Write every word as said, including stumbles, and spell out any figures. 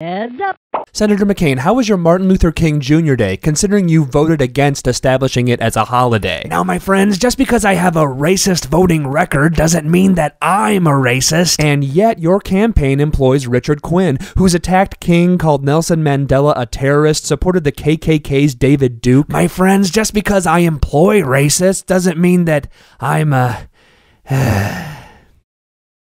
Heads up. Senator McCain, how was your Martin Luther King Junior day, considering you voted against establishing it as a holiday? Now, my friends, just because I have a racist voting record doesn't mean that I'm a racist. And yet, your campaign employs Richard Quinn, who's attacked King, called Nelson Mandela a terrorist, supported the K K K's David Duke. My friends, just because I employ racists doesn't mean that I'm a...